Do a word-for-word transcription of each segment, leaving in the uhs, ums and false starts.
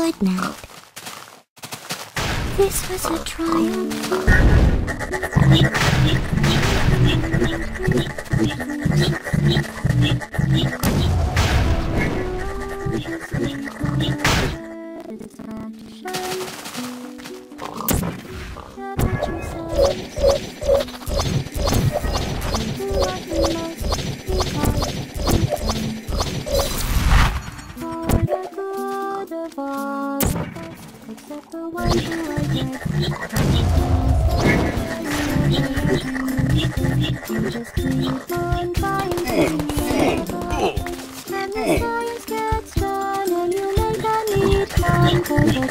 good night. This was a triumph. Except the one who I just keep on buying and the forest gets done and you make a neat mind cause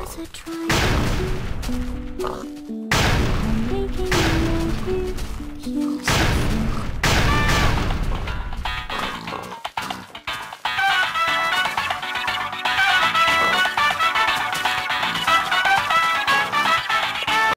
I can't try.